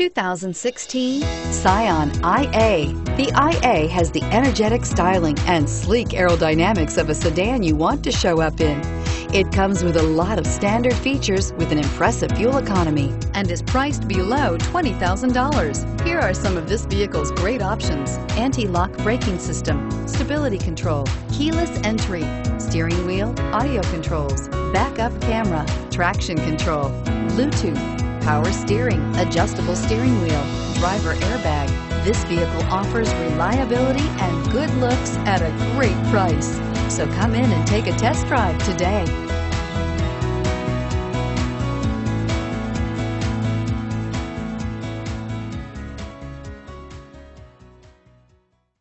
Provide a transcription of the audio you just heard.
2016 Scion iA. The iA has the energetic styling and sleek aerodynamics of a sedan you want to show up in. It comes with a lot of standard features with an impressive fuel economy and is priced below $20,000. Here are some of this vehicle's great options: anti-lock braking system, stability control, keyless entry, steering wheel audio controls, backup camera, traction control, Bluetooth, power steering, adjustable steering wheel, driver airbag. This vehicle offers reliability and good looks at a great price. So come in and take a test drive today.